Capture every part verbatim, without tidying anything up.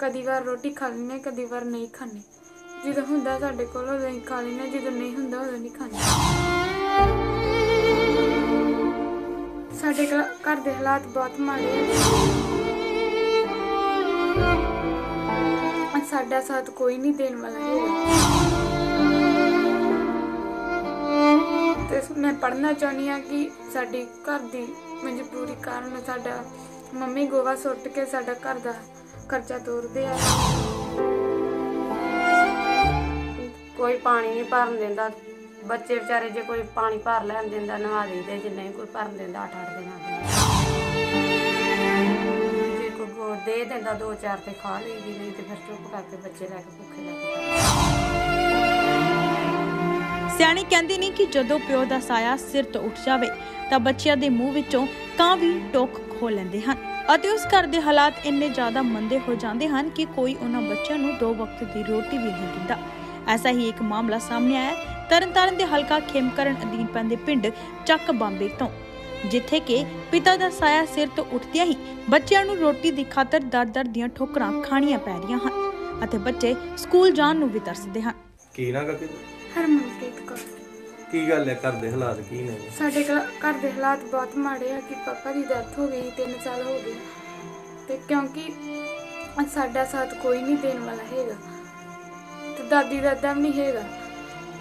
कदी बार रोटी खा लेने कदी बार नहीं खाने, जो होंगे साढ़े को खा लेने, जो नहीं होंगे उदों नहीं खाने। साढ़े घर के हालात बहुत माड़े हैं, साडा साथ कोई नहीं देने वाला है। तो मैं पढ़ना चाहनी हाँ कि साडी घर की मजबूरी कारण साडा मम्मी गोवा सुट के साडा घर का खर्चा तोरदे आ। कोई पानी नहीं भरन देंदा, बच्चे बेचारे जो कोई पानी भर लैन देंदा नहा देते, जो नहीं कोई भरन देंदा अठ अठ दिन जो कोई गुड़ दे देंदा दो चार ते खा लेगी, नहीं तो फिर चुप करके बच्चे लैके भुखे लैके। सियाणे कहंदे ने कि जदों प्यो दा साया सिर तो उठ जावे तां बच्चियां दे मूँह विचों कां भी टोक खो लैंदे हन। उस घर के हालात इन्ने ज़्यादा मंदे हो जाते हैं कि कोई उन्होंने बच्चों को दो वक्त की रोटी भी नहीं दिंदा। ऐसा ही एक मामला सामने आया तरन तारण के हलका खेमकरण अधीन पैंदे पिंड चक बांबे तो, जिथे कि पिता का साया सिर तो उठदिया ही बच्चों को रोटी की खातर दर दर दियां ठोकरां खाणियां पै रहियां हन अते बच्चे स्कूल जाण नूं भी तरसदे हन। की ना करके हरमनप्रीत कौर की गल है, घर के हालात की ने? साडे घर के हालात बहुत माड़े हैं कि पापा की डेथ हो गई, तीन साल हो गए, तो क्योंकि साडा साथ कोई नहीं देने वाला हैगा, तो दादी दादा भी नहीं हैगा।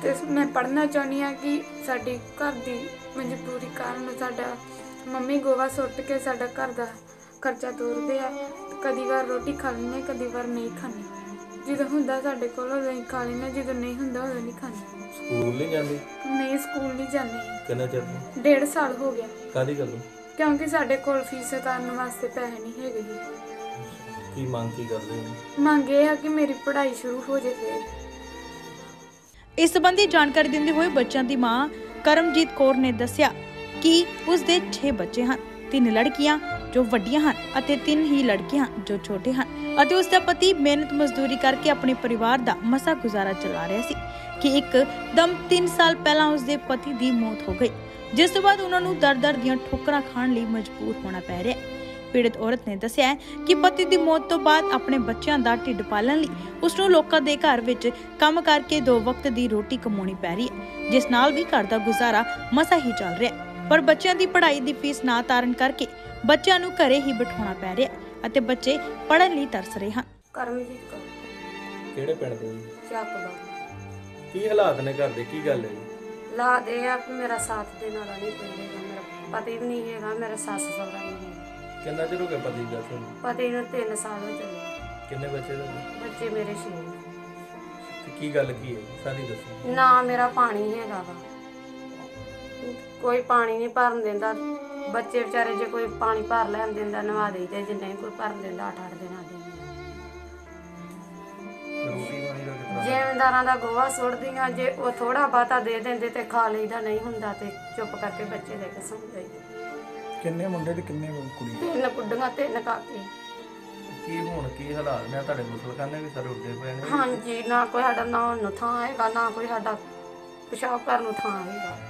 तो मैं पढ़ना चाहनी हाँ कि साडी घर की मजबूरी कारण साडा मम्मी गोवा सुट के साडा घर का खर्चा तोरदे आ। कदी बार रोटी खा लेने कदी बार नहीं खाने, जो होंगे साढ़े को खा लेने, जो नहीं होंगे उदों नहीं खाने। स्कूल नहीं जाती? नहीं स्कूल नहीं जाती, डेढ़ साल हो गया। कादी गल्लों? क्योंकि साढ़े कोल फीस करने वास्ते पैसे नहीं है। की मांग की कर रहे हो? मांग ये है कि मेरी पढ़ाई शुरू हो जाए। इस संबंधी जानकारी देते हुए बच्चों की मां करमजीत कौर ने दस्या कि उसके छे बच्चे हैं, तीन लड़कियां जो वड्डियां हैं और तीन ही लड़कियां जो छोटे हैं। उसका पति मेहनत मजदूरी करके अपने परिवार का मसा गुजारा चला रहा सी कि एक दम तीन साल पहला उसके पति की मौत हो गई, जिस तो बाद उन्होंने दर दर दियां ठोकरां खाण लई मजबूर होना पै रहा है। पीड़ित औरत ने दस्सिया कि पति की मौत तो बाद अपने बच्चों का ढिड पालन लई उसनूं लोकां दे घर विच काम करके दो वक्त की रोटी कमाउणी पै रही है, जिस नाल भी घर का गुजारा मसा ही चल रहा है। पर बच्चों की पढ़ाई की फीस ना तारण करके बच्चों नूं घरे ही बिठाउणा पै रहा है ਅਤੇ ਬੱਚੇ ਪੜਨ ਲਈ ਤਰਸ ਰਹੇ ਹਨ। ਕਰਮਜੀਤ ਕੌਰ ਕਿਹੜੇ ਪਿੰਡ ਤੋਂ? ਚੱਕਬਾ। ਕੀ ਹਾਲਾਤ ਨੇ ਘਰ ਦੇ, ਕੀ ਗੱਲ ਹੈ? ਹਾਲਾਤ ਇਹ ਆ ਕਿ ਮੇਰਾ ਸਾਥ ਦੇਣ ਵਾਲਾ ਨਹੀਂ ਕੋਈ ਹੈਗਾ, ਮੇਰਾ ਪਤੀ ਵੀ ਨਹੀਂ ਹੈਗਾ, ਮੇਰਾ ਸੱਸ ਸਹੁਰਾ ਨਹੀਂ ਹੈ। ਕਿੰਨਾ ਚਿਰ ਹੋ ਗਿਆ ਪਤੀ ਦਾ ਤੁਹਾਨੂੰ? ਪਤੀ ਨੂੰ ਤਿੰਨ ਸਾਲ ਹੋ ਚੁੱਕੇ। ਕਿੰਨੇ ਬੱਚੇ ਤੁਹਾਡੇ? ਬੱਚੇ ਮੇਰੇ ਛੇ। ਕੀ ਗੱਲ ਕੀ ਹੈ ਸਾਰੀ ਦੱਸੋ। ਨਾ ਮੇਰਾ ਪਾਣੀ ਹੈਗਾ ਵਾ, ਕੋਈ ਪਾਣੀ ਨਹੀਂ ਭਰਨ ਦਿੰਦਾ, बच्चे बेचारे जो कोई पानी भर लैन देंदा नहा देते, जो नहीं कोई भरन देंदा अठ अठ दिन। जिमींदारां दा गोहा सुट्टदियां, जे वो थोड़ा बाता दे देंदे ते खा लईदा, नहीं हुंदा ते चुप करके बच्चे लेके सौं जाईदे। किन्ने मुंडे ते किन्ने कुड़ियां? तीन कुड़ियां तीन काके। की हुण की हालात ने तुहाडे? मुसलखाने भी सारे उड्डे पए ने। हां जी, ना कोई साडा नहाउण नूं थां हैगा, ना कोई साडा पेशाब करन नूं थां हैगा। स्कूल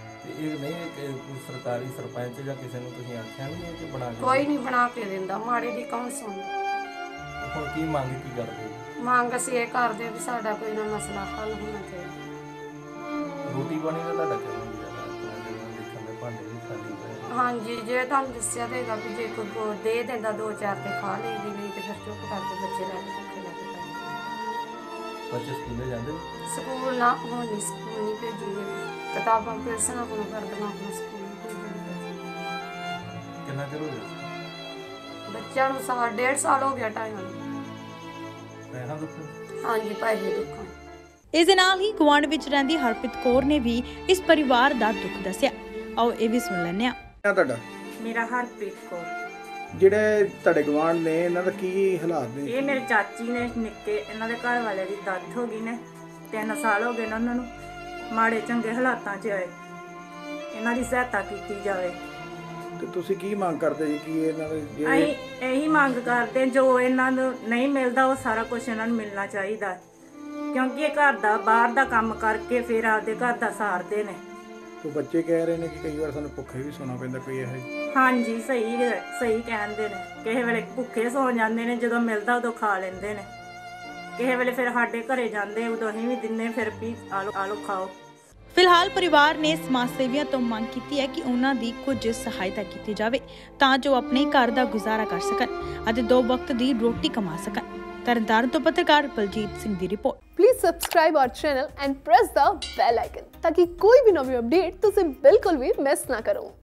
ਕਿਤਾਬਾਂ ਪੇਸਣਾ ਕੋਲ ਕਰਦਣਾ ਆਪਣਾ ਸਕੂਲ। ਕਿੰਨਾ ਚਿਰ ਹੋ ਗਿਆ ਬੱਚਿਆਂ ਨੂੰ? ਸਾਲ ਡੇਢ ਸਾਲ ਹੋ ਗਿਆ ਟਾਈਮ। ਪੈਸਾ ਦੁੱਖ? ਹਾਂਜੀ ਪੈਸੇ ਦੁੱਖ। ਇਸ ਦੇ ਨਾਲ ਹੀ ਗਵਾਂਡ ਵਿੱਚ ਰਹਿੰਦੀ ਹਰਪ੍ਰੀਤ ਕੌਰ ਨੇ ਵੀ ਇਸ ਪਰਿਵਾਰ ਦਾ ਦੁੱਖ ਦੱਸਿਆ। ਆਓ ਇਹ ਵੀ ਸੁਣ ਲੈਂਦੇ ਆ। ਕਿਆ ਤੁਹਾਡਾ? ਮੇਰਾ ਹਰਪ੍ਰੀਤ ਕੌਰ। ਜਿਹੜੇ ਤੁਹਾਡੇ ਗਵਾਂਡ ਨੇ ਇਹਨਾਂ ਦਾ ਕੀ ਹਾਲਾਤ ਨੇ? ਇਹ ਮੇਰੇ ਚਾਚੀ ਨੇ ਨਿੱਕੇ, ਇਹਨਾਂ ਦੇ ਘਰ ਵਾਲੇ ਦੀ ਡੈਥ ਹੋ ਗਈ ਨੇ, ਤਿੰਨ ਸਾਲ ਹੋ ਗਏ ਨੇ ਉਹਨਾਂ ਨੂੰ। ਮਾੜੇ ਚੰਗੇ ਹਾਲਾਤਾਂ 'ਚ ਆਏ, ਇਹਨਾਂ ਦੀ ਸਹਾਇਤਾ ਕੀਤੀ ਜਾਵੇ। ਤੇ ਤੁਸੀਂ ਕੀ ਮੰਗ ਕਰਦੇ ਜੀ? ਕੀ ਇਹਨਾਂ ਦੇ ਜਿਹੜੇ ਅਸੀਂ ਇਹੀ ਮੰਗ ਕਰਦੇ ਜੋ ਇਹਨਾਂ ਨੂੰ ਨਹੀਂ ਮਿਲਦਾ ਉਹ ਸਾਰਾ ਕੁਝ ਇਹਨਾਂ ਨੂੰ ਮਿਲਣਾ ਚਾਹੀਦਾ, ਕਿਉਂਕਿ ਇਹ ਘਰ ਦਾ ਬਾਹਰ ਦਾ ਕੰਮ ਕਰਕੇ ਫਿਰ ਆਪਦੇ ਘਰ ਦਾ ਸਾਰਦੇ ਨੇ। तो बच्चे कह रहे हैं कि कई बार ਸਾਨੂੰ ਭੁੱਖੇ ਵੀ ਸੌਣਾ ਪੈਂਦਾ ਕੋਈ ਇਹ। ਹਾਂਜੀ ਸਹੀ ਸਹੀ ਕਹਿੰਦੇ ਨੇ, ਕਿਸੇ ਵੇਲੇ ਭੁੱਖੇ ਸੌ ਜਾਂਦੇ ਨੇ, ਜਦੋਂ ਮਿਲਦਾ ਉਦੋਂ ਖਾ ਲੈਂਦੇ ਨੇ, ਕਿਸੇ ਵੇਲੇ ਫਿਰ ਸਾਡੇ ਘਰੇ ਜਾਂਦੇ ਉਦੋਂ ਹੀ ਵੀ ਦਿੰਨੇ ਫਿਰ ਵੀ ਆਲੋ ਆਲੋ ਖਾਓ। फिलहाल परिवार ने समाज सेवियों तो मांग की है कि उन्हां दी कुछ सहायता की जाए तां जो अपने घर का गुजारा कर सकन अते दो वक्त की रोटी कमा सकन। तरनतारन तो पत्रकार बलजीत सिंह की report. Please subscribe our channel and press the bell icon ताकि कोई भी नवी अपडेट तुसे बिल्कुल भी मिस ना करो।